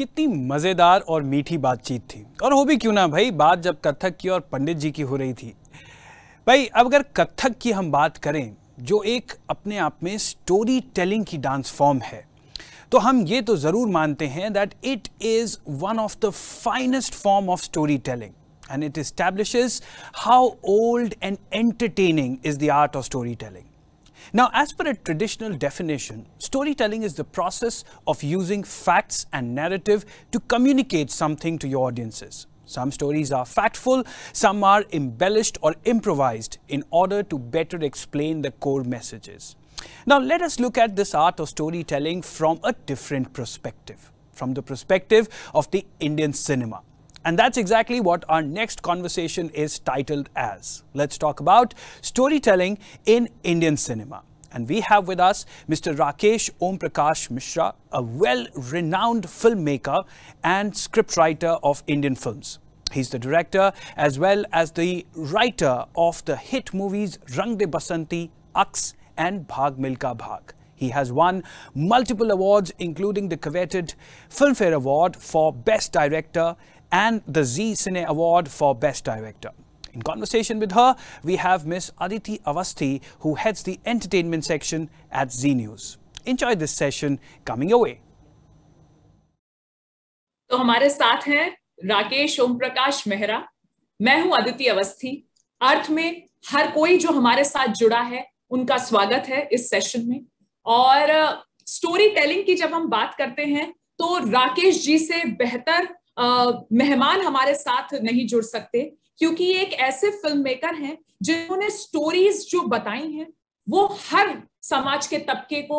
कितनी मज़ेदार और मीठी बातचीत थी। और वो भी क्यों ना भाई, बात जब कथक की और पंडित जी की हो रही थी। भाई अब अगर कथक की हम बात करें, जो एक अपने आप में स्टोरी टेलिंग की डांस फॉर्म है, तो हम ये तो ज़रूर मानते हैं that it is one of the finest form of story telling and it establishes how old and entertaining is the art of storytelling. Now, as per a traditional definition, storytelling is the process of using facts and narrative to communicate something to your audiences. Some stories are factful, some are embellished or improvised in order to better explain the core messages. Now, let us look at this art of storytelling from a different perspective, from the perspective of the Indian cinema. And that's exactly what our next conversation is titled as. Let's talk about storytelling in Indian cinema. And we have with us Mr. Rakeysh Omprakash Mehra, a well-renowned filmmaker and scriptwriter of Indian films. He's the director as well as the writer of the hit movies Rang De Basanti, Aks and Bhag Milka Bhag. He has won multiple awards including the coveted Filmfare Award for Best Director and the Zee Cine Award for Best Director. In conversation with her, we have Miss Aditi Awasthi, who heads the entertainment section at Zee News. Enjoy this session coming your way. तो हमारे साथ हैं राकेश ओमप्रकाश मेहरा, मैं हूँ अदिति अवस्थी। अर्थ में हर कोई जो हमारे साथ जुड़ा है, उनका स्वागत है इस सेशन में। और स्टोरी टेलिंग की जब हम बात करते हैं, तो राकेश जी से बेहतर मेहमान हमारे साथ नहीं जुड़ सकते, क्योंकि ये एक ऐसे फिल्म मेकर हैं जिन्होंने स्टोरीज जो बताई हैं वो हर समाज के तबके को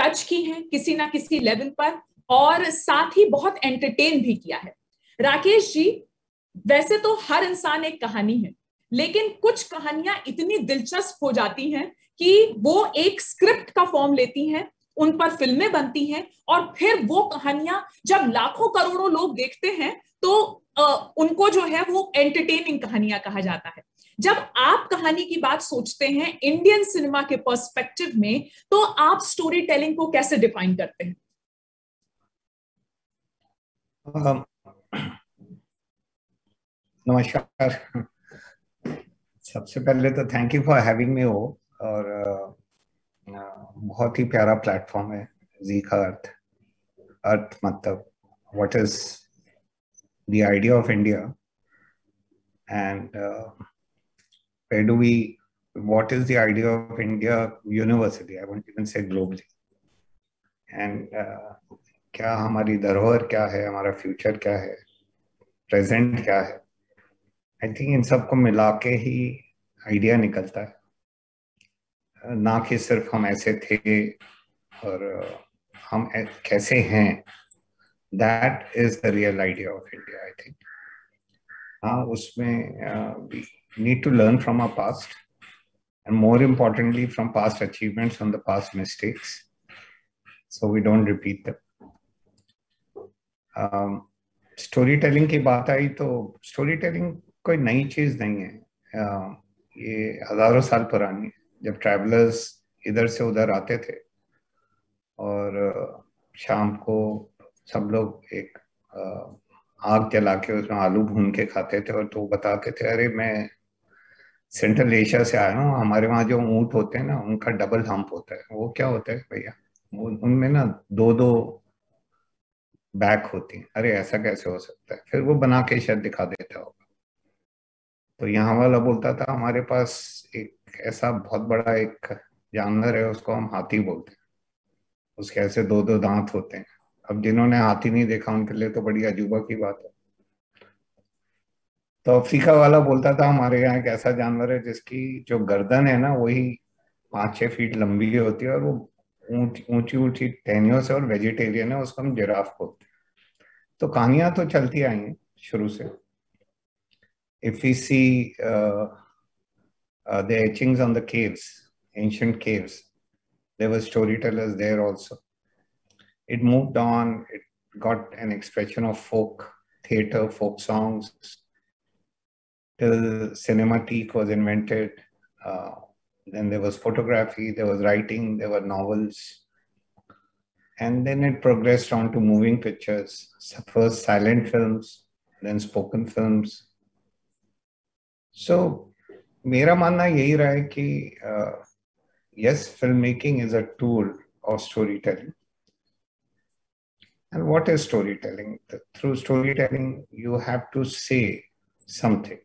टच की हैं किसी ना किसी लेवल पर, और साथ ही बहुत एंटरटेन भी किया है। राकेश जी, वैसे तो हर इंसान एक कहानी है, लेकिन कुछ कहानियां इतनी दिलचस्प हो जाती हैं कि वो एक स्क्रिप्ट का फॉर्म लेती हैं, उन पर फिल्में बनती हैं, और फिर वो कहानियां जब लाखों करोड़ों लोग देखते हैं तो उनको जो है वो एंटरटेनिंग कहानियां कहा जाता है। जब आप कहानी की बात सोचते हैं इंडियन सिनेमा के पर्सपेक्टिव में, तो आप स्टोरी टेलिंग को कैसे डिफाइन करते हैं? नमस्कार, सबसे पहले तो thank you for having me. और बहुत ही प्यारा प्लेटफॉर्म है जी का। अर्थ मतलब what is the idea of India and where do we, what is the idea of India universally, I want even say globally, and क्या हमारी धरोहर क्या है, हमारा फ्यूचर क्या है, प्रेजेंट क्या है। आई थिंक इन सबको मिला के ही आइडिया निकलता है, ना कि सिर्फ हम ऐसे थे और हम कैसे हैं। That is the real idea of India, I think. हाँ, उसमें we need to learn from our past and more importantly from past achievements and the past mistakes, so we don't repeat them. Story telling की बात आई तो story telling कोई नई चीज़ नहीं है, ये हजारों साल पुरानी है। जब ट्रैवलर्स इधर से उधर आते थे और शाम को सब लोग एक आग जला के उसमें आलू भून के खाते थे, और तो बताते थे, अरे मैं सेंट्रल एशिया से आया हूँ, हमारे वहाँ जो ऊँट होते हैं ना, उनका डबल हम्प होता है। वो क्या होता है भैया? उनमें ना दो दो बैक होती हैं। अरे ऐसा कैसे हो सकता है? फिर वो बना के शायद दिखा देता होगा। तो यहाँ वाला बोलता था, हमारे पास एक ऐसा बहुत बड़ा एक जानवर है, उसको हम हाथी बोलते हैं, उसके ऐसे दो दो दांत होते हैं। अब जिन्होंने हाथी नहीं देखा उनके लिए तो बड़ी अजूबा की बात है। तो अफ्रीका वाला बोलता था, हमारे यहाँ एक ऐसा जानवर है जिसकी जो गर्दन है ना, वही 5-6 फीट लंबी होती है, और वो ऊंची ऊंची टहनियों से, और वेजिटेरियन है, उसको हम जिराफ बोलते हैं। तो कहानियां तो चलती आई हैं शुरू से। If we see the etchings on the caves, ancient caves, there were storytellers there also. It moved on, it got an expression of folk theatre, folk songs, till cinematique was invented. Then there was photography, there was writing, there were novels, And then it progressed on to moving pictures, first silent films, then spoken films. So, मेरा मानना यही रहा है कि yes, filmmaking is a tool of storytelling. And what is storytelling? Through storytelling, you have to say something.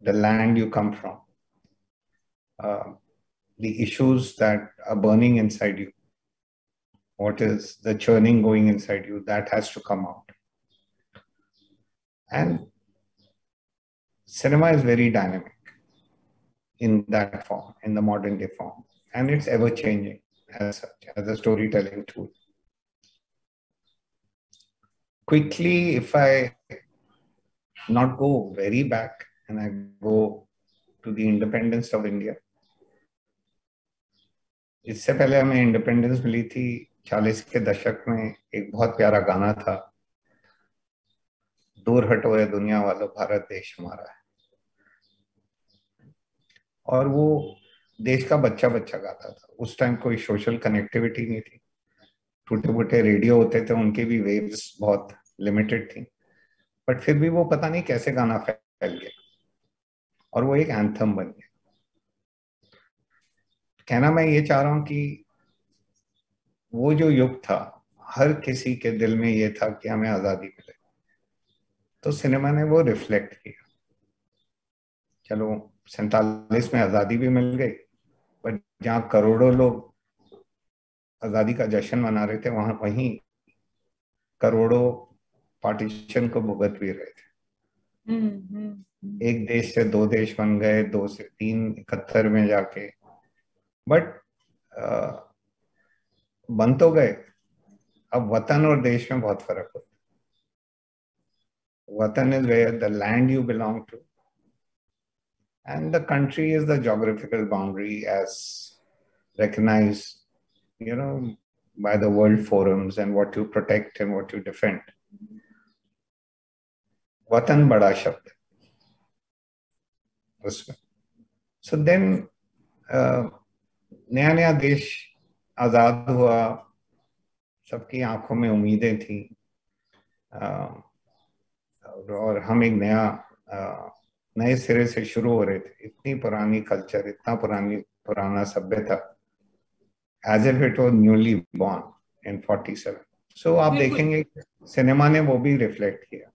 The land you come from, the issues that are burning inside you, what is the churning going inside you, that has to come out. And cinema is very dynamic in that form, in the modern day form. And it's ever-changing as such, as a storytelling tool. Quickly, if I not go very back and I go to the independence of India, इससे पहले हमें independence मिली थी 40 के दशक में। एक बहुत प्यारा गाना था, दूर हटो ये दुनिया वालों, भारत देश हमारा है। और वो देश का बच्चा बच्चा गाता था। उस टाइम कोई सोशल कनेक्टिविटी नहीं थी, टूटे फूटे रेडियो होते थे, उनके भी वेव्स बहुत लिमिटेड थी, बट फिर भी वो पता नहीं कैसे गाना फैल गया और वो एक एंथम बन गया। कहना मैं ये चाह रहा हूँ कि वो जो युग था, हर किसी के दिल में ये था कि हमें आज़ादी मिले, तो सिनेमा ने वो रिफ्लेक्ट किया। चलो 47 में आज़ादी भी मिल गई, बट जहाँ करोड़ों लोग आज़ादी का जश्न मना रहे थे, वहाँ वहीं करोड़ों पार्टीशन को भुगत भी रहे थे। एक देश से दो देश बन गए, 2 से 3 71 में जाके, बट बन तो गए। अब वतन और देश में बहुत फर्क होता है। वतन is where the land you belong to, and the country is the geographical boundary as recognized, you know, by the world forums and what you protect and what you defend. वतन बड़ा शब्द है उसमें। So then नया नया देश आज़ाद हुआ, सबकी आंखों में उम्मीदें थी, और हम एक नए सिरे से शुरू हो रहे थे। इतनी पुरानी कल्चर, इतना पुराना सभ्यता, as if it was newly born in 47। So आप देखेंगे सिनेमा ने वो भी रिफ्लेक्ट किया,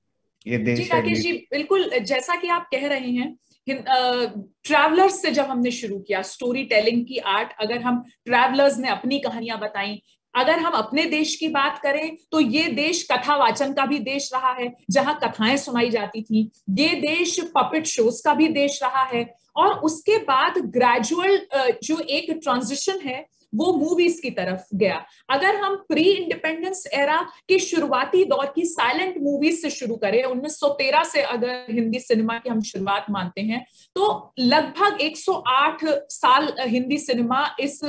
ये देश। राकेश जी, बिल्कुल जैसा कि आप कह रहे हैं, ट्रैवलर्स से जब हमने शुरू किया स्टोरी टेलिंग की आर्ट, अगर हम ट्रैवलर्स ने अपनी कहानियां बताई, अगर हम अपने देश की बात करें तो ये देश कथा वाचन का भी देश रहा है, जहां कथाएं सुनाई जाती थी। ये देश पपेट शोज का भी देश रहा है, और उसके बाद ग्रेजुअल जो एक ट्रांजिशन है वो मूवीज की तरफ गया। अगर हम प्री इंडिपेंडेंस एरा के शुरुआती दौर की साइलेंट मूवीज से शुरू करें, 1913 से अगर हिंदी सिनेमा की हम शुरुआत मानते हैं, तो लगभग 108 साल हिंदी सिनेमा इस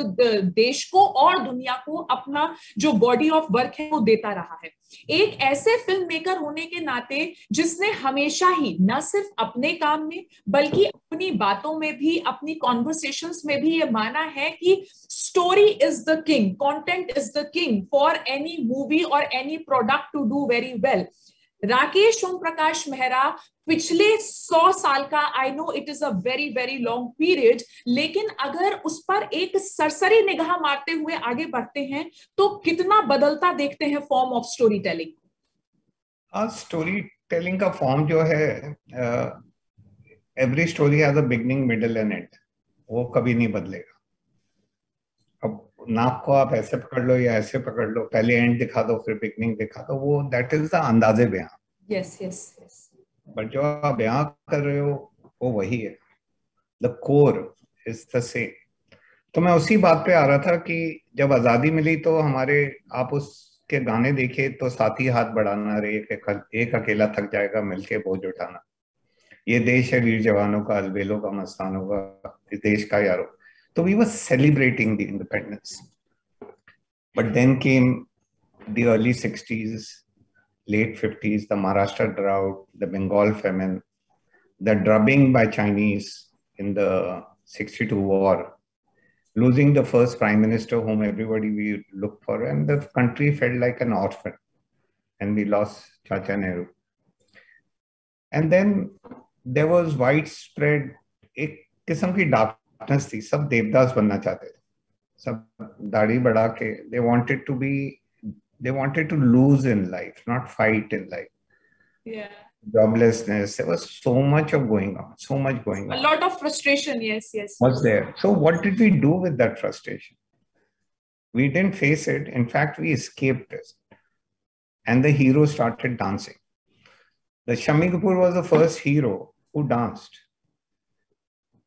देश को और दुनिया को अपना जो बॉडी ऑफ वर्क है वो देता रहा है। एक ऐसे फिल्म मेकर होने के नाते जिसने हमेशा ही न सिर्फ अपने काम में बल्कि अपनी बातों में भी, अपनी कॉन्वर्सेशंस में भी ये माना है कि story is the king, content is the king for any movie और any product to do very well. Rakesh Om Prakash Mehra पिछले 100 साल का, I know it is a very very long period, लेकिन अगर उस पर एक सरसरी निगाह मारते हुए आगे बढ़ते हैं तो कितना बदलता देखते हैं form of story telling. Story telling का फॉर्म जो है, every story has a beginning, middle and end, वो कभी नहीं बदलेगा। अब नाक को आप ऐसे पकड़ लो या ऐसे पकड़ लो, पहले एंड दिखा दो फिर बिगिनिंग दिखा दो, वो दैट इज द अंदाजे बयान। यस यस यस, बट जो आप बयां कर रहे हो वो वही है, the core is the same. तो मैं उसी बात पे आ रहा था कि जब आज़ादी मिली तो हमारे, आप उसके गाने देखे तो साथी हाथ बढ़ाना रे, एक अकेला थक जाएगा मिलके बोझ उठाना, ये देश है वीर जवानों का, अलबेलों का, मस्तानों का, इस देश का यारो। तो we were celebrating the independence, but then came the early 60s, late 50s, the Maharashtra drought, the Bengal famine, the drubbing by Chinese in the 62 war, losing the first prime minister whom everybody we looked for, and the country felt like an orphan, and we lost Chacha Nehru. And then there was widespread एक किस्म की darkness थी, सब देवदास बनना चाहते थे, सब दाढ़ी बढ़ा के, they wanted to lose in life, not fight in life. Yeah. Joblessness. There was so much going on. A lot of frustration. Yes. Was there? So what did we do with that frustration? We didn't face it. In fact, we escaped it. And the hero started dancing. The Shami Kapoor was the first hero who danced.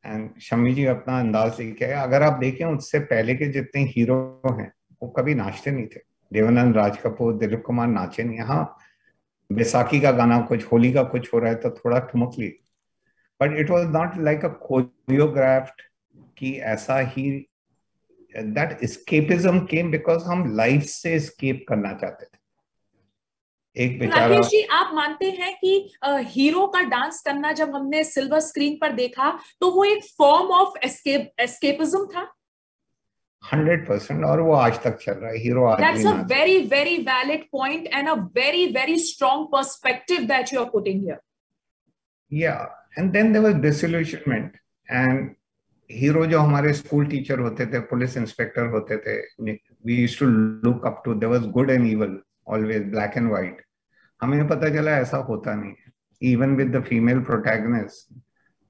And Shami ji अपना अंदाज लेके आया. अगर आप देखें उससे पहले के जितने हीरो हैं, वो कभी नाचते नहीं थे. देवानंद, राज कपूर, दिलीप कुमार नाचे नहीं. हाँ, बैसाखी का गाना कुछ, होली का कुछ हो रहा है तो थोड़ा ठुमक ली, but it was not like a choreographed कि ऐसा ही. दैट एस्केपिज्म केम बिकॉज हम लाइफ से एस्केप करना चाहते थे. एक बेचारा जी, आप मानते हैं कि हीरो का डांस करना जब हमने सिल्वर स्क्रीन पर देखा तो वो एक फॉर्म ऑफ एस्केपिज्म था? 100%, और वो आज तक चल रहा है. हीरो आज that's a very very valid point and a very very strong perspective that you are putting here. Yeah, and then there was disillusionment. And hero जो हमारे स्कूल टीचर होते थे, पुलिस इंस्पेक्टर होते थे, we used to look up to. There was good and evil, always black and white. हमें पता चला ऐसा होता नहीं है. Even with the female protagonist,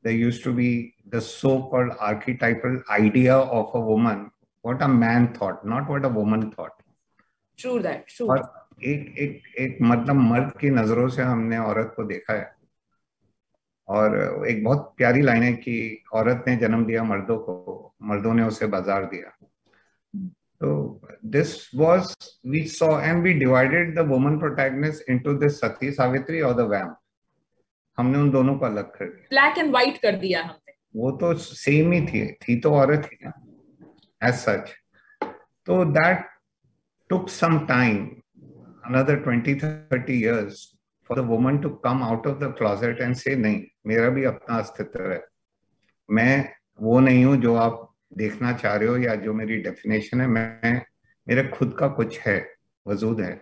there used to be the so called archetypal idea of a woman, what a man thought, not what a woman thought. True that. True. और एक मतलब मर्द की नजरों से हमने औरत को देखा है. और एक बहुत प्यारी लाइन है कि औरत ने जन्म दिया मर्दों को, मर्दों ने उसे बाजार दिया. तो this was we saw, and we divided the woman protagonist into this Sati, Savitri और द वैम्प. हमने उन दोनों को अलग कर दिया, ब्लैक एंड व्हाइट कर दिया हमने. वो तो सेम ही थी तो औरत ही ना, as such. So that took some time, another 20-30 years for the woman to come out of the closet and say nahi, mera bhi apna astitv hai, main wo nahi hu jo aap dekhna cha rahe ho, ya jo meri definition hai, main mere khud ka kuch hai, wajood hai.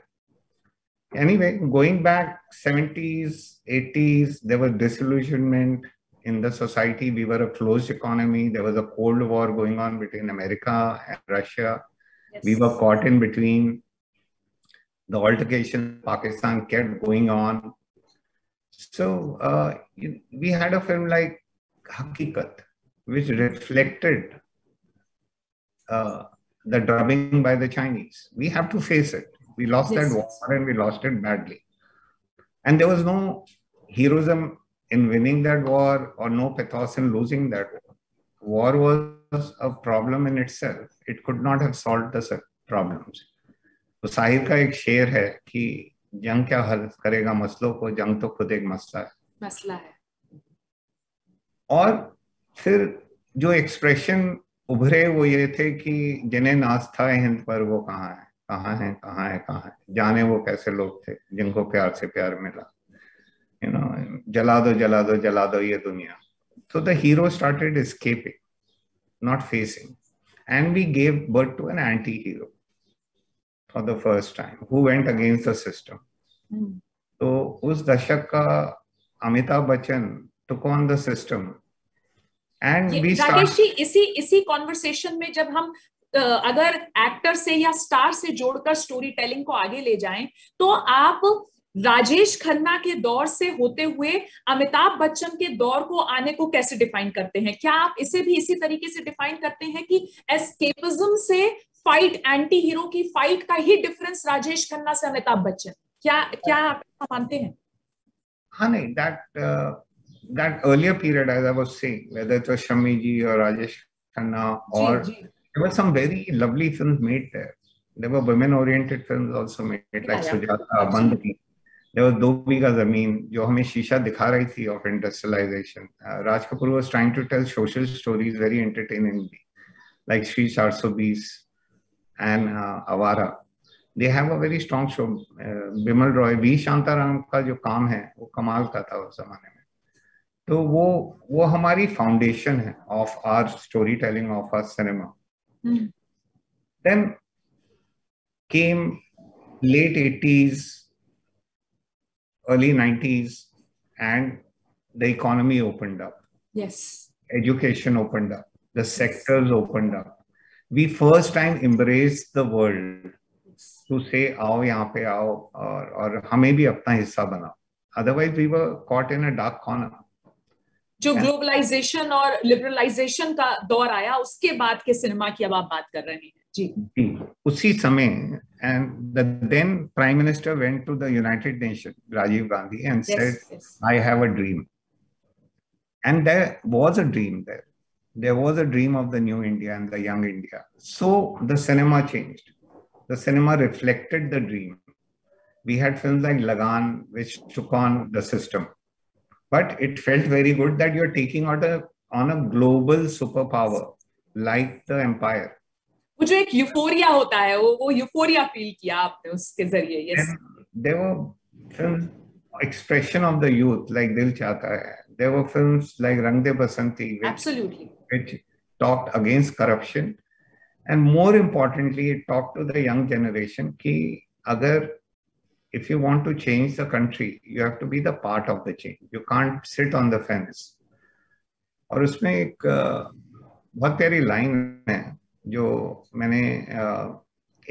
Anyway, going back 70s 80s, there was disillusionment in the society. We were a closed economy. There was a cold war going on between America and Russia. Yes. We were caught in between. The altercation Pakistan kept going on. So we had a film like Hakikat, which reflected the drubbing by the Chinese. We have to face it. We lost that war and we lost it badly. And there was no heroism in winning that war, or no pathos in losing that war. War was a problem in itself. It could not have solved the problems. तो साहिर का एक शेर है कि जंग क्या हल करेगा मसलों को, जंग तो खुद एक मसला है. और फिर जो एक्सप्रेशन उभरे वो ये थे कि जिन्हें नाज था हिंद पर वो कहाँ है, जाने वो कैसे लोग थे जिनको प्यार से प्यार मिला. You know, jala do ye duniya. So the hero started escaping, not facing, and we gave birth to an anti-hero for the first time who went against the system. So us dashak ka Amitabh Bachchan took on the system, and we started. इसी conversation में जब हम अगर actor से या star से जोड़कर story telling को आगे ले जाएं, तो आप राजेश खन्ना के दौर से होते हुए अमिताभ बच्चन के दौर को आने को कैसे डिफाइन करते हैं? क्या आप इसे भी इसी तरीके से डिफाइन करते हैं कि एस्केपिज्म से फाइट, एंटी हीरो की फाइट का ही डिफरेंस राजेश खन्ना से अमिताभ बच्चन? क्या आप मानते हैं? हाँ, नहीं, that earlier period I was saying, whether it was Shammi ji और राजेश खन्ना, और there were some very lovely films made there. There were women oriented films also made like Sujata, Bandi, Do बीघा जमीन जो हमें शीशा दिखा रही थी of industrialisation. Raj Kapoor was trying to tell social stories very entertainingly, like Shri 420 and Awara. They have a very strong show. Bimal Roy, V Shantaram का जो काम है वो कमाल का था उस जमाने में. तो वो हमारी फाउंडेशन है of our story telling, of our cinema. Then came late 80s, early 90s, and the economy opened up. Yes. Education opened up. The sectors opened up. We first time embraced the world to say, आओ यहाँ पे आओ और हमें भी अपना हिस्सा बनाओ. Otherwise, we were caught in a dark corner. जो ग्लोबलाइजेशन और लिबरलाइजेशन का दौर आया, उसके बाद के सिनेमा की अब आप बात कर रहे हैं. जी. उसी समय and the then Prime Minister went to the United Nations, Rajiv Gandhi, and said, I have a dream. And there was a dream there. There was a dream of the new India and the young India. So the cinema changed. The cinema reflected the dream. We had films like Lagan, which took on the system. But it felt very good that you're taking on a global superpower like the empire. Which is euphoria hota hai. वो euphoria feel किया आपने उसके जरिए. Yes. And there were films, expression of the youth like Dil Chahta Hai. There were films like Rang De Basanti, which talked against corruption, and more importantly, it talked to the young generation ki if you want to change the country, you have to be the part of the change. You can't sit on the fence. और उसमें एक बहुत प्यारी line है जो मैंने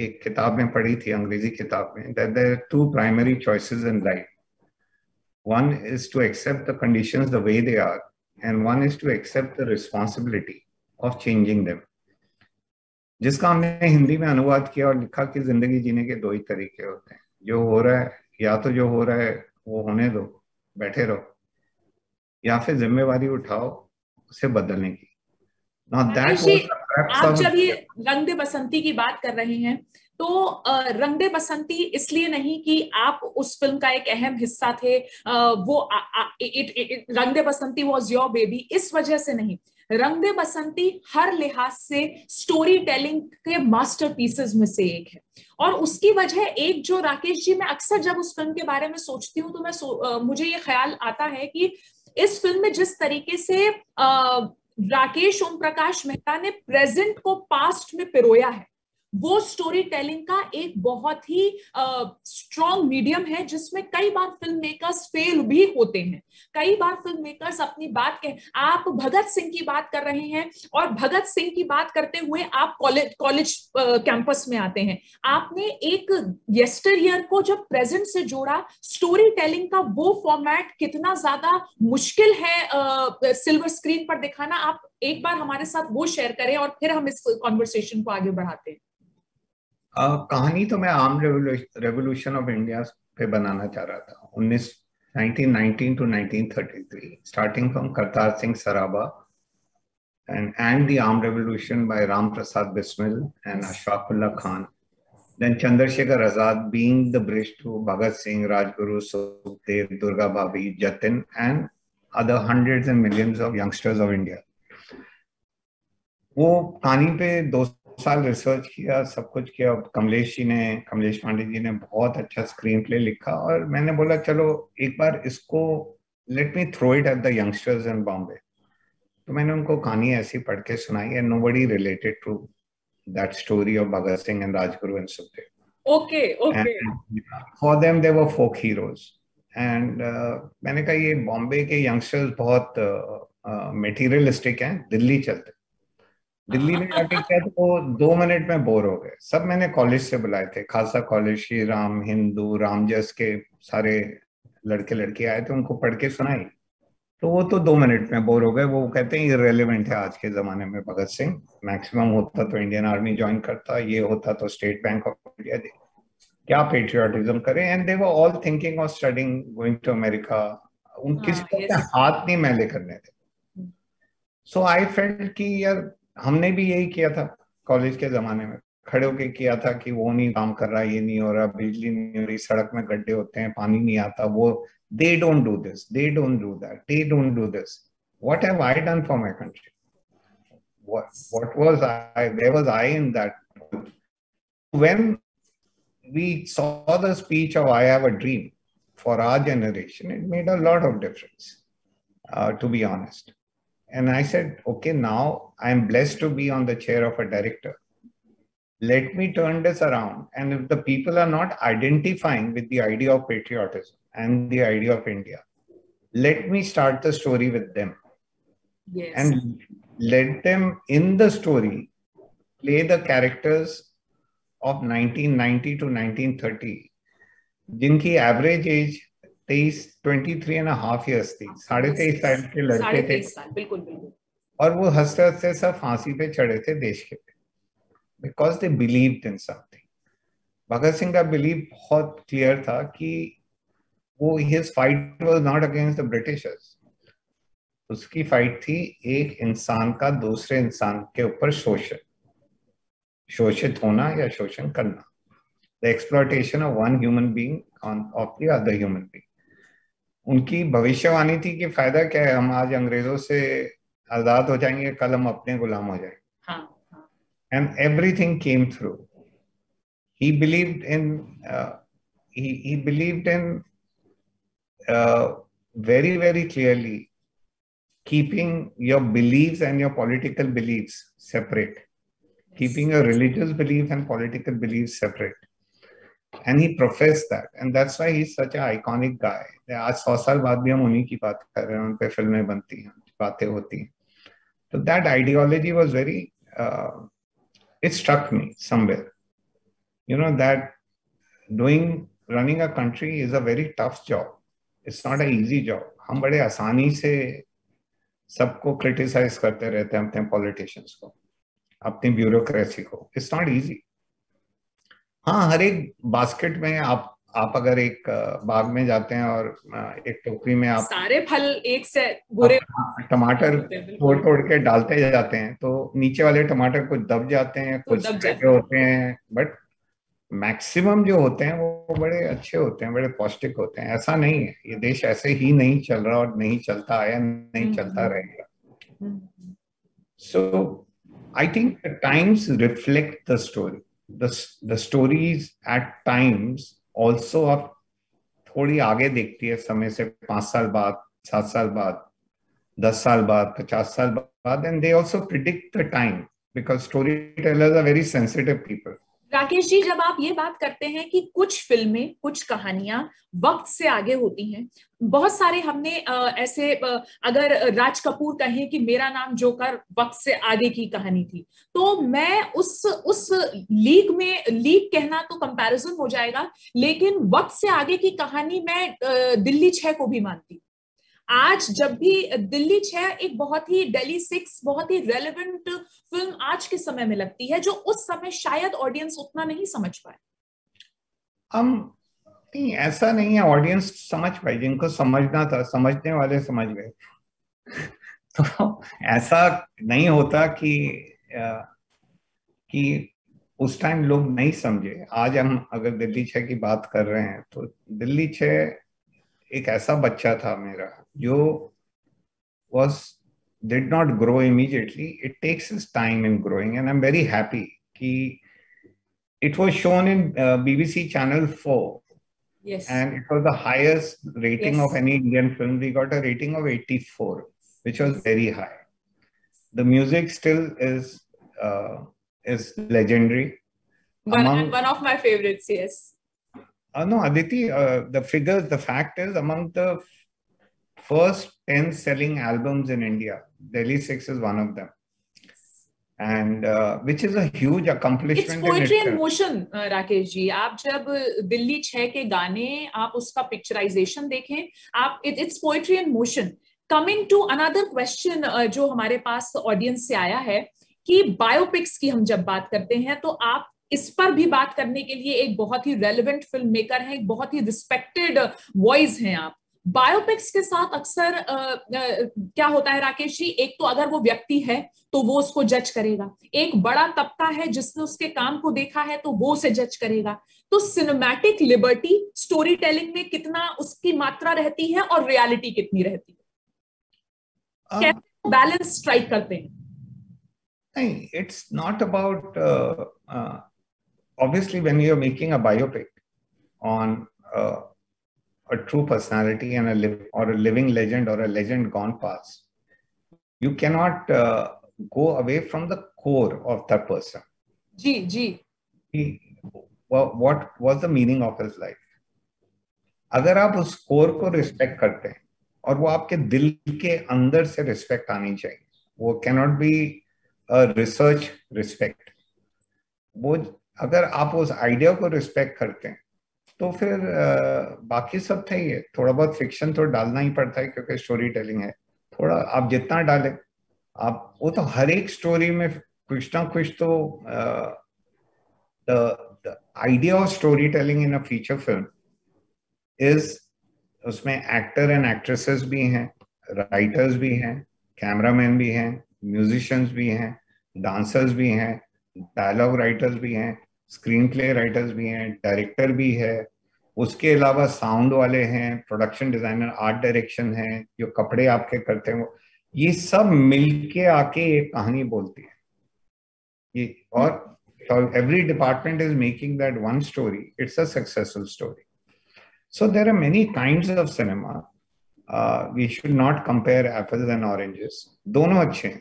एक किताब में पढ़ी थी, अंग्रेजी किताब में, that there are two primary choices in life. One is to accept the conditions the way they are, and one is to accept the responsibility of changing them. जिसका हमने हिंदी में अनुवाद किया और लिखा कि जिंदगी जीने के दो ही तरीके होते हैं, जो हो रहा है या तो जो हो रहा है वो होने दो, बैठे रहो, या फिर जिम्मेवारी उठाओ उसे बदलने की. Now that was the crux of. आप जब ये रंग दे बसंती की बात कर रहे हैं तो रंग दे बसंती इसलिए नहीं कि आप उस फिल्म का एक अहम हिस्सा थे, वो Rang De Basanti was your baby, इस वजह से नहीं. रंग दे बसंती हर लिहाज से स्टोरी टेलिंग के मास्टरपीसेस में से एक है. और उसकी वजह एक जो राकेश जी, मैं अक्सर जब उस फिल्म के बारे में सोचती हूँ तो मुझे ये ख्याल आता है कि इस फिल्म में जिस तरीके से राकेश ओम प्रकाश मेहता ने प्रेजेंट को पास्ट में पिरोया है, वो स्टोरी टेलिंग का एक बहुत ही स्ट्रॉन्ग मीडियम है, जिसमें कई बार फिल्म मेकर्स फेल भी होते हैं. कई बार फिल्म मेकर्स अपनी बात आप भगत सिंह की बात कर रहे हैं और भगत सिंह की बात करते हुए आप कॉलेज कैंपस में आते हैं. आपने एक येस्टर ईयर को जब प्रेजेंट से जोड़ा, स्टोरी टेलिंग का वो फॉर्मेट कितना ज्यादा मुश्किल है सिल्वर स्क्रीन पर दिखाना, आप एक बार हमारे साथ वो शेयर करें और फिर हम इस कॉन्वर्सेशन को आगे बढ़ाते हैं. कहानी तो मैं आर्म रेवोल्यूशन ऑफ इंडिया पे बनाना चाह रहा था, 1919 to 1933, starting from Kartar Singh Saraba and the armed revolution by Ram Prasad Bismil and Ashrafullah Khan, then Chandrasekhar Azad being the bridge to Bhagat Singh, Rajguru, Sukhdev, Durga Bhabhi, Jatin and other hundreds and millions of youngsters of India. वो कहानी पे 2 साल research किया, सब कुछ किया. कमलेश पांडे जी ने बहुत अच्छा स्क्रीन प्ले लिखा और मैंने बोला चलो एक बार इसको let me throw it at the youngsters in Bombay. तो मैंने उनको कहानी ऐसी पढ़ के सुनाई and nobody related to that story of Bhagat Singh and Rajguru and Sukhdev. Okay. For them they were folk heroes and मैंने कहा ये बॉम्बे के यंगस्टर्स बहुत मटेरियलिस्टिक हैं, दिल्ली चलते. दिल्ली में जाके क्या तो 2 मिनट में बोर हो गए. सब मैंने कॉलेज से बुलाए थे, खासा कॉलेज, श्री राम, हिंदू, रामजस के सारे लड़के लड़के आए थे, उनको पढ़ के सुनाई तो वो तो 2 मिनट में बोर हो गए. वो कहते हैं इरेलेवेंट है आज के जमाने में. भगत सिंह मैक्सिमम होता तो इंडियन आर्मी ज्वाइन करता, ये होता तो स्टेट बैंक ऑफ इंडिया, क्या पेट्रियाटिज्म करें. And they were all thinking of studying, going to America. उनके हाथ नहीं मैले करने थे. सो आई फेल्ट कि यार हमने भी यही किया था कॉलेज के जमाने में, खड़े होके किया था कि वो नहीं काम कर रहा, ये नहीं हो रहा, बिजली नहीं हो रही, सड़क में गड्ढे होते हैं, पानी नहीं आता, वो they don't do this, they don't do that, they don't do this. What have I done for my country? What was I, where was I in that? When we saw the speech of I have a dream for our generation, it made a lot of difference to be honest. And I said, okay, now I am blessed to be on the chair of a director Let me turn this around. And if the people are not identifying with the idea of patriotism and the idea of India, let me start the story with them. Yes. And let them in the story play the characters of 1990 to 1930, जिनकी average age 23 and a half years थी, 23.5 साल के लड़के थे, बिल्कुल बिल्कुल, और वो हंसते हंसते सब फांसी पे चढ़े थे देश के लिए, because they believed in something. Bhagat Singh का belief बहुत clear था कि वो his fight was not against the Britishers. उसकी फाइट थी एक इंसान का दूसरे इंसान के ऊपर शोषित होना या शोषण करना, the exploitation of one human being of the other human being. उनकी भविष्यवाणी थी कि फायदा क्या है, हम आज अंग्रेजों से आजाद हो जाएंगे, कल हम अपने गुलाम हो जाएंगे. And everything came through. He believed in very very clearly keeping your beliefs and your political beliefs separate, keeping your religious belief and political beliefs separate. And he professed that. And that's why he's such an iconic guy. Aaj 100 saal baad bhi hum unhi ki baat kar rahe hain, unpe filmein banti hain, baatein hoti hain. So that ideology was very, it struck me somewhere. You know, that running a country is a very tough job. It's not an easy job. Hum bade aasani se सबको criticise करते रहते हैं, अपने politicians को, अपनी bureaucracy को. It's not easy. हाँ, हर एक बास्केट में आप अगर एक बाग में जाते हैं और एक टोकरी में आप सारे फल एक से बुरे टमाटर तोड़ के डालते जाते हैं, तो नीचे वाले टमाटर कुछ दब जाते हैं, कुछ जगह होते हैं, बट मैक्सिमम जो होते हैं वो बड़े अच्छे होते हैं, बड़े पौष्टिक होते हैं. ऐसा नहीं है, ये देश ऐसे ही नहीं चल रहा और नहीं चलता आया, नहीं चलता रहेगा. So I think the times reflect the story. The stories at times also आप थोड़ी आगे देखती है समय से, 5 साल बाद, 7 साल बाद, 10 साल बाद, 50 साल बाद. And they also predict the time because storytellers are very sensitive people. Rakesh ji, जब आप ये बात करते हैं कि कुछ फिल्में, कुछ कहानियां वक्त से आगे होती हैं, बहुत सारे हमने ऐसे, अगर राज कपूर कहें कि मेरा नाम जोकर वक्त से आगे की कहानी थी, तो मैं उस लीग कहना तो कंपैरिजन हो जाएगा, लेकिन वक्त से आगे की कहानी मैं दिल्ली 6 को भी मानती. आज जब भी दिल्ली 6 एक बहुत ही, दिल्ली 6 बहुत ही रेलेवेंट फिल्म आज के समय में लगती है, जो उस समय शायद ऑडियंस उतना नहीं समझ पाए. हम नहीं, ऐसा नहीं है, ऑडियंस समझ पाए, जिनको समझना था समझने वाले समझ गए. तो ऐसा नहीं होता कि उस टाइम लोग नहीं समझे. आज हम अगर दिल्ली 6 की बात कर रहे हैं, तो दिल्ली 6 एक ऐसा बच्चा था मेरा जो did not grow immediately. It takes its time in growing, and I'm very happy कि it was shown in BBC Channel 4. Yes. And it was the highest rating of any Indian film. We got a rating of 84, which was very high. The music still is legendary. One of my favorites, yes. No, Aditi, the fact is, among the first 10 selling albums in India, Delhi 6 is one of them. And which is a huge accomplishment. It's poetry in motion, Rakesh ji. आप जब दिल्ली 6 के गाने, आप उसका picturization देखें, आप it's poetry in motion. Coming to another question जो हमारे पास audience से आया है, कि biopics की हम जब बात करते हैं, तो आप इस पर भी बात करने के लिए एक बहुत ही रेलेवेंट फिल्म मेकर हैं, एक बहुत ही रिस्पेक्टेड वॉइस हैं आप. बायोपिक्स के साथ अक्सर क्या होता है राकेश जी, एक तो अगर वो व्यक्ति है तो वो उसको जज करेगा, एक बड़ा तबका है जिसने उसके काम को देखा है तो वो उसे जज करेगा. तो सिनेमैटिक लिबर्टी स्टोरी टेलिंग में कितना उसकी मात्रा रहती है और रियलिटी कितनी रहती है, कैसे बैलेंस स्ट्राइक करते हैं? नहीं, it's not about. Obviously, when you are making a biopic on a true personality and a living legend or a legend gone past, you cannot go away from the core of that person. जी जी. what was the meaning of his life. अगर आप उस core को respect करते हैं और वो आपके दिल के अंदर से रिस्पेक्ट आनी चाहिए, वो cannot be a research respect. वो अगर आप उस आइडिया को रिस्पेक्ट करते हैं तो फिर बाकी सब था ही है। थोड़ा बहुत फिक्शन तो डालना ही पड़ता है क्योंकि स्टोरी टेलिंग है, थोड़ा आप जितना डालें आप वो तो हर एक स्टोरी में कुछ ना कुछ तो the idea of storytelling in a feature film is उसमें एक्टर एंड एक्ट्रेसेस भी हैं, राइटर्स भी हैं, कैमरामैन भी हैं, म्यूजिशियंस भी हैं, डांसर्स भी हैं, डायलॉग राइटर्स भी हैं, स्क्रीन प्ले राइटर्स भी हैं, डायरेक्टर भी है, उसके अलावा साउंड वाले हैं, प्रोडक्शन डिजाइनर, आर्ट डायरेक्शन है, जो कपड़े आपके करते हैं वो, ये सब मिलके आके एक कहानी बोलती है ये। और every department is making that one story, it's a successful story. So there are many kinds of cinema. We should not compare apples and oranges. दोनों अच्छे हैं,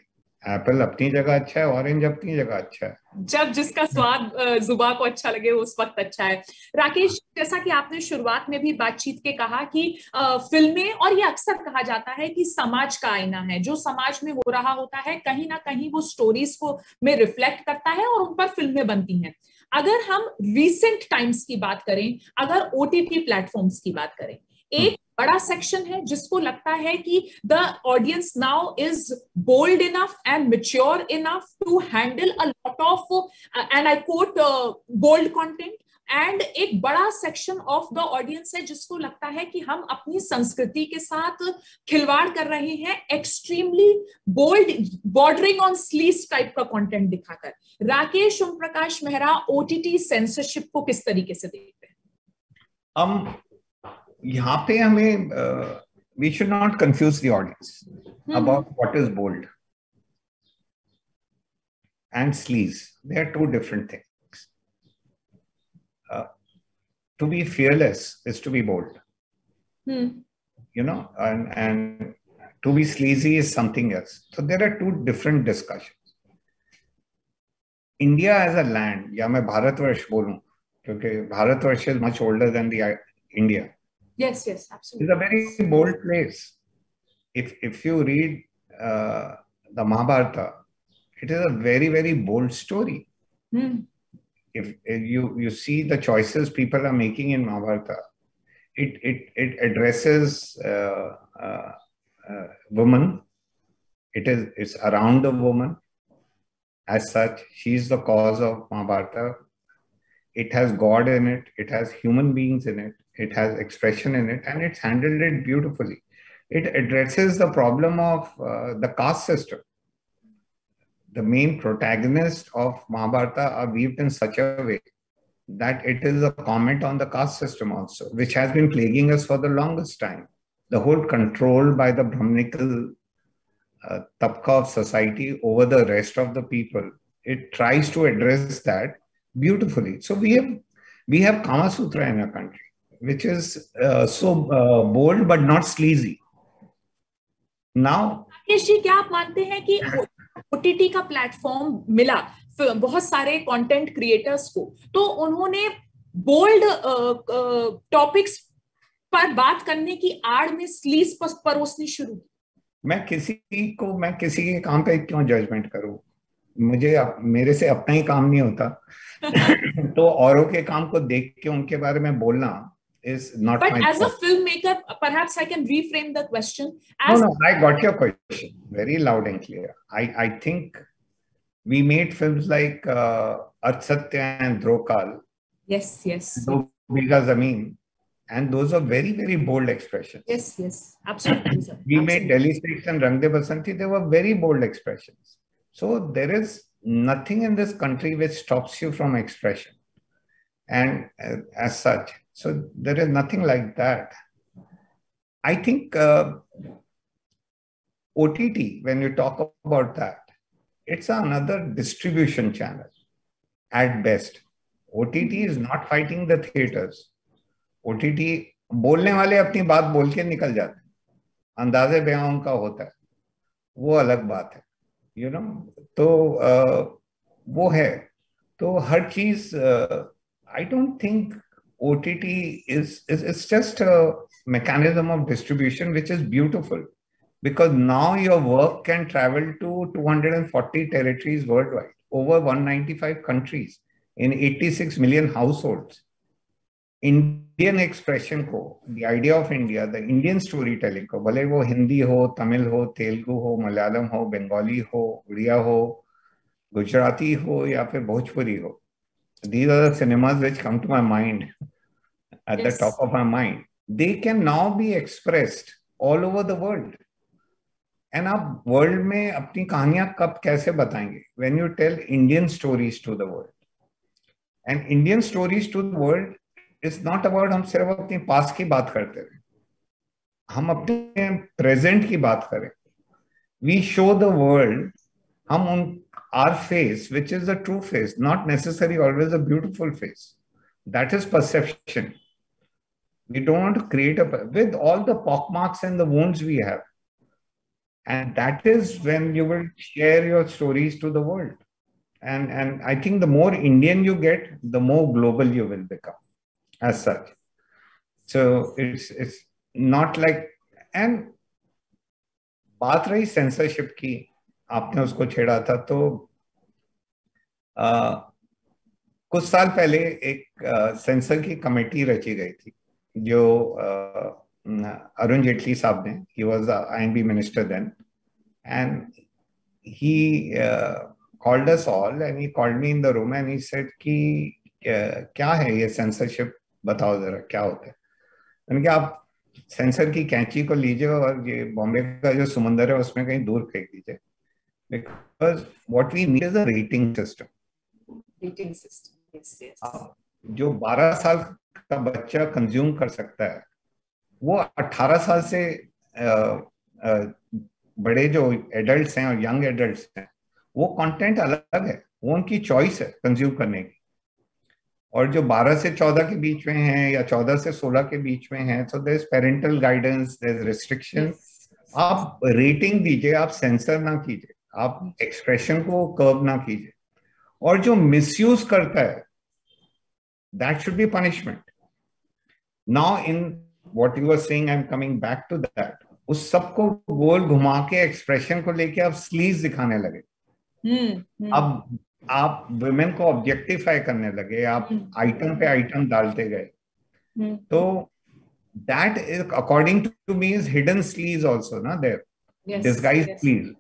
एप्पल अपनी जगह अच्छा है, ऑरेंज अपनी जगह अच्छा है, जब जिसका स्वाद जुबान को अच्छा लगे उस वक्त अच्छा है. राकेश, जैसा कि आपने शुरुआत में भी बातचीत के कहा कि फिल्में, और ये अक्सर कहा जाता है कि समाज का आईना है, जो समाज में हो रहा होता है कहीं ना कहीं वो स्टोरीज को में रिफ्लेक्ट करता है और उन पर फिल्में बनती हैं. अगर हम रिसेंट टाइम्स की बात करें, अगर ओटीटी प्लेटफॉर्म्स की बात करें, एक बड़ा सेक्शन है जिसको लगता है कि the audience now is bold enough and mature enough to handle a lot of, and I quote, bold content, and एक बड़ा सेक्शन ऑफ द ऑडियंस है जिसको लगता है कि हम अपनी संस्कृति के साथ खिलवाड़ कर रहे हैं, extremely bold, bordering on sleaze type का कंटेंट दिखाकर. राकेश ओमप्रकाश मेहरा ओटीटी सेंसरशिप को किस तरीके से देखते हैं? यहाँ पे हमें we should not confuse the audience about what is bold and sleaze, they are two different things. To be fearless is to be bold, you know, and to be sleazy is something else. So there are two different discussions. India as a land, या मैं भारतवर्ष बोलूं क्योंकि Bharatvarsh is much older than the India. Yes, yes, absolutely. It's a very bold place. If you read the Mahabharata, it is a very, very bold story. If you see the choices people are making in Mahabharata, it addresses woman. It's around the woman. As such, she is the cause of Mahabharata. It has God in it. It has human beings in it. It has expression in it, and it's handled it beautifully. It addresses the problem of the caste system. The main protagonist of Mahabharata are weaved in such a way that it is a comment on the caste system also, which has been plaguing us for the longest time. The whole control by the Brahminical tabka of society over the rest of the people. It tries to address that beautifully. So we have Kamasutra in our country, which is so bold but not sleazy. Now, Rakesh ji, क्या आप मानते हैं कि OTT का platform मिला बहुत सारे content creators को, तो उन्होंने बोल्ड टॉपिक्स पर बात करने की आड़ में स्लीज परोसनी शुरू की? मैं किसी के काम पे क्यों जजमेंट करूं? मेरे से अपना ही काम नहीं होता तो औरों के काम को देख के उनके बारे में बोलना is not but my as point. A filmmaker, perhaps I can reframe the question as no, I got your question very loud and clear. I think we made films like Arth, Satya and Dhrokal, yes, Do Bilga Zameen, and those are very, very bold expressions. Yes, absolutely sir. We made Delhi Station, Rang De Basanti. They were very bold expressions. So there is nothing in this country which stops you from expression, and as such, so there is nothing like that. I think OTT, when you talk about that, it's another distribution channel at best. OTT is not fighting the theaters. OTT बोलने वाले अपनी बात बोल के निकल जाते हैं, अंदाजे बयां उनका होता है, वो अलग बात है, you know. तो वो है, तो हर चीज, I don't think OTT is just a mechanism of distribution which is beautiful, because now your work can travel to 240 territories worldwide, over 195 countries in 86 million households. Indian expression ko, the idea of India, the Indian storytelling ko, भले वो हिंदी हो, तमिल हो, तेलुगु हो, मलयालम हो, बंगाली हो, उड़िया हो, गुजराती हो या फिर भोजपुरी हो. These are the cinemas which come to my mind at yes. the top of my mind. They can now be expressed all over the world. And आप world में अपनी कहानियाँ कब कैसे बताएंगे? When you tell Indian stories to the world. And Indian stories to the world is not about हम सिर्फ अपनी past की बात करते हैं, हम अपने present की बात करें. We show the world हम उन our face, which is a true face, not necessarily always a beautiful face. That is perception. We don't want to create a, with all the pockmarks and the wounds we have. And that is when you will share your stories to the world. And I think the more Indian you get, the more global you will become as such. So it's not like, and बात रही censorship की, आपने उसको छेड़ा था. तो कुछ साल पहले एक सेंसर की कमेटी रची गई थी जो अरुण जेटली साहब ने, he was INB minister then, and he called us all and he called me in the room and he said कि क्या है ये सेंसरशिप, बताओ जरा क्या होता है. यानी कि आप सेंसर की कैंची को लीजिए और ये बॉम्बे का जो समुंदर है उसमें कहीं दूर फेंक दीजिए. Because what we need is a rating system. Rating system, yes, yes. जो 12 साल का बच्चा कंज्यूम कर सकता है, वो 18 साल से बड़े जो एडल्ट्स हैं और यंग एडल्ट्स हैं, वो कंटेंट अलग है, वो उनकी चॉइस है कंज्यूम करने की. और जो 12 से 14 के बीच में हैं या 14 से 16 के बीच में हैं, so there is parental guidance, there is restrictions. आप रेटिंग दीजिए, आप सेंसर ना कीजिए, आप एक्सप्रेशन को कर्व ना कीजिए. और जो मिसयूज करता है, that should be punishment. Now in what you are saying, I am coming back to that, उस सबको गोल घुमा के एक्सप्रेशन को लेके आप स्लीव्स दिखाने लगे, अब आप वुमेन को ऑब्जेक्टिफाई करने लगे, आप आइटम पे आइटम डालते गए. तो that is according to me is hidden sleaze also ना, there disguised sleaze.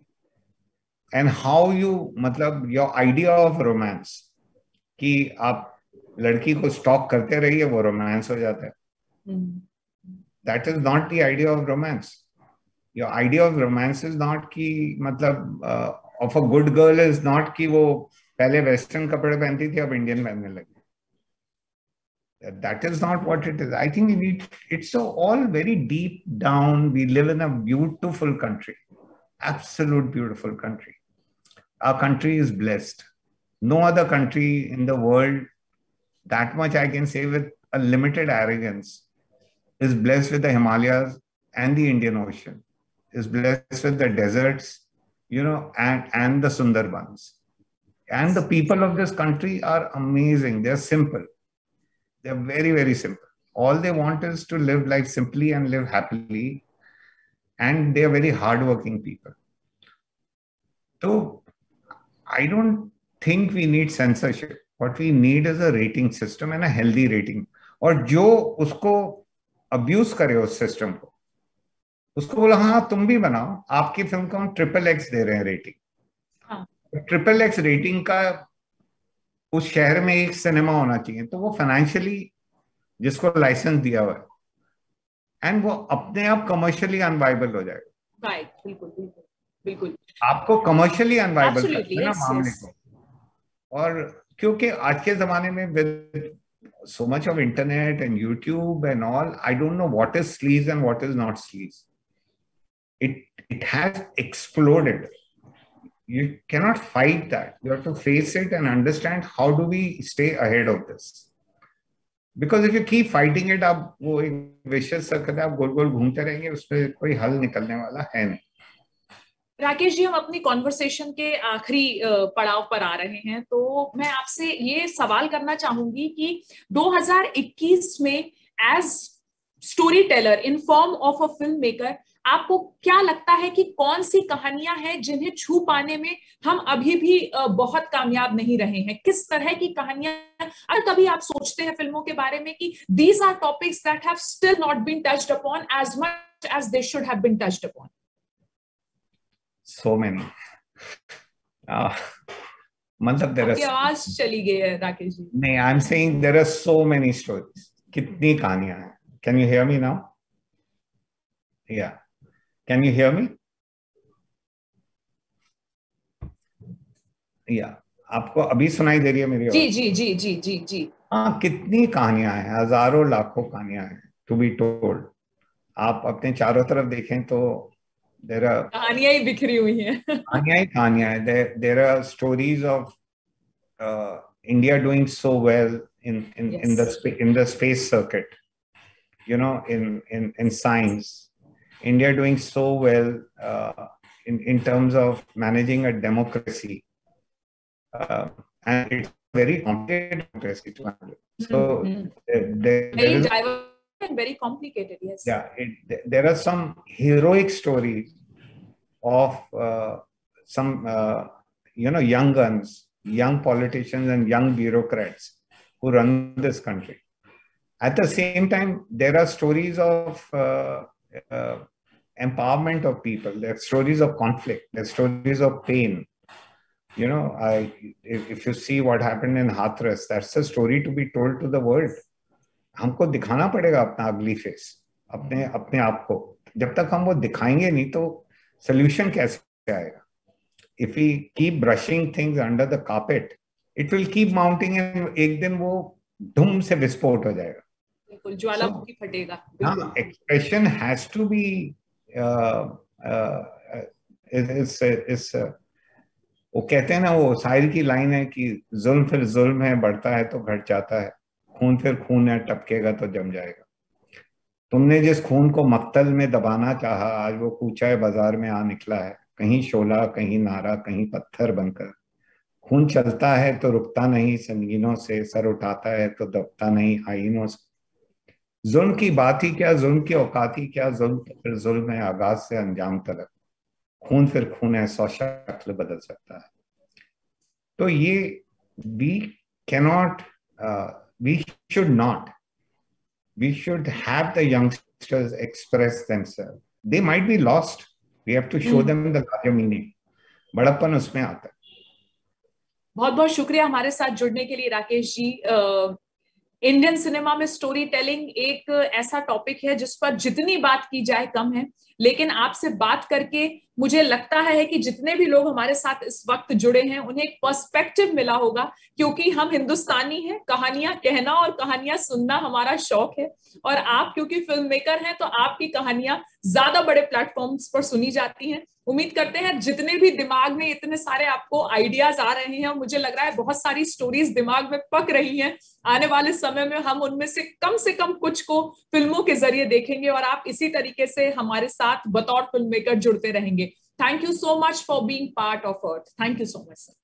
And how you, मतलब your idea of romance कि आप लड़की को stalk करते रहिए वो romance हो जाता है. That is not the idea of romance. Your idea of romance is not कि मतलब of a good girl is not कि वो पहले western कपड़े पहनती थी अब Indian पहनने लगी. That is not what it is. I think it's so all very deep down. We live in a beautiful country, absolute beautiful country. Our country is blessed. No other country in the world, that much I can say with a limited arrogance, is blessed with the Himalayas and the Indian Ocean, is blessed with the deserts, you know, and the Sundarbans. And the people of this country are amazing. They're simple. They're very, very simple. All they want is to live life simply and live happily. And they are very hardworking people. So I don't think we need censorship. What we need is a rating system and a healthy rating. और जो उसको abuse करे उस system को, उसको बोला हाँ तुम भी बनाओ, आपकी फिल्म को हम XXX दे रहे हैं rating. हाँ. XXX rating का उस शहर में एक सिनेमा होना चाहिए, तो वो financially जिसको license दिया हुआ है, एंड वो अपने आप कमर्शियली अनवाइबल हो जाएगा. राइट, बिल्कुल बिल्कुल बिल्कुल. आपको कमर्शियली अनवाइबल करते हैं ना मामले को. और क्योंकि आज के जमाने में with so much of internet and YouTube and all, I don't know what is sleaze and what is not sleaze. It has exploded. You can not fight that. You have to face it and understand how do we stay ahead of this. Because if you keep fighting it, आप वो एक vicious circle है, आप गोल गोल घूमते रहेंगे, उसमें कोई हल निकलने वाला है नहीं. राकेश जी, हम अपनी कॉन्वर्सेशन के आखिरी पड़ाव पर आ रहे हैं, तो मैं आपसे ये सवाल करना चाहूंगी कि 2021 में as story teller in form of a film maker आपको क्या लगता है कि कौन सी कहानियां हैं जिन्हें छू पाने में हम अभी भी बहुत कामयाब नहीं रहे हैं? किस तरह की कहानियां, अगर कभी आप सोचते हैं फिल्मों के बारे में कि these are topics that have still not been touched upon as much as they should have been touched upon? So many. मतलब आवाज चली गई है राकेश जी। नहीं, I'm saying there are so many stories. कितनी कहानियां हैं? Can you hear me now? Yeah. Can you hear me? Yeah. आपको अभी सुनाई दे रही है मेरी आवाज? जी जी जी जी जी जी। हाँ, कितनी कहानियां हैं, हजारों लाखों कहानियां हैं टू बी टोल्ड। आप अपने चारों तरफ देखें तो कहानियां ही बिखरी हुई हैं, कहानियां ही कहानियां हैं। There are stories of India doing so well in yes. in the space circuit, you know, in science, India doing so well in terms of managing a democracy, and it's very complicated democracy to manage. So very diverse and very complicated. Yes. Yeah, there are some heroic stories of some you know, young guns, young politicians and young bureaucrats who run this country. At the same time, there are stories of empowerment of people. There are stories of conflict. There are stories of pain. You know, if you see what happened in Hathras, that's a story to be told to the world. हमको दिखाना पड़ेगा अपना अगली face, अपने आप को। जब तक हम वो दिखाएंगे नहीं तो सोल्यूशन कैसे आएगा? If we keep brushing things under the carpet, it will keep mounting and एक दिन वो धूम से विस्फोट हो जाएगा, बिल्कुल ज्वालामुखी फटेगा। हाँ, expression has to be is वो कहते हैं ना, वो शायर की लाइन है कि जुल्म फिर जुल्म है, बढ़ता है तो घट जाता है, खून फिर खून है, टपकेगा तो जम जाएगा। तुमने जिस खून को मक्तल में दबाना चाहा, आज वो कूचा है बाजार में आ निकला है, कहीं शोला कहीं नारा कहीं पत्थर बनकर। खून चलता है तो रुकता नहीं संगीनों से, सर उठाता है तो दबता नहीं आईनों से। जुल्म की बात ही क्या, जुल्म की औकात ही क्या, जुल्म फिर जुल्म है, आगाज से अंजाम तलक। खून फिर खून है, सौ शक्ल बदल सकता है। तो ये we cannot, we should have the youngsters express themselves. They might be lost, we have to show them the larger meaning. बड़प्पन उसमें आता है। बहुत बहुत शुक्रिया हमारे साथ जुड़ने के लिए राकेश जी। इंडियन सिनेमा में स्टोरी टेलिंग एक ऐसा टॉपिक है जिस पर जितनी बात की जाए कम है, लेकिन आपसे बात करके मुझे लगता है कि जितने भी लोग हमारे साथ इस वक्त जुड़े हैं उन्हें एक पर्सपेक्टिव मिला होगा, क्योंकि हम हिंदुस्तानी हैं, कहानियां कहना और कहानियां सुनना हमारा शौक है, और आप क्योंकि फिल्म मेकर हैं तो आपकी कहानियां ज्यादा बड़े प्लेटफॉर्म्स पर सुनी जाती हैं। उम्मीद करते हैं जितने भी दिमाग में इतने सारे आपको आइडियाज आ रहे हैं, और मुझे लग रहा है बहुत सारी स्टोरीज दिमाग में पक रही हैं, आने वाले समय में हम उनमें से कम कुछ को फिल्मों के जरिए देखेंगे और आप इसी तरीके से हमारे साथ बतौर फिल्म मेकर जुड़ते रहेंगे। Thank you so much for being part of Arth. Thank you so much, sir.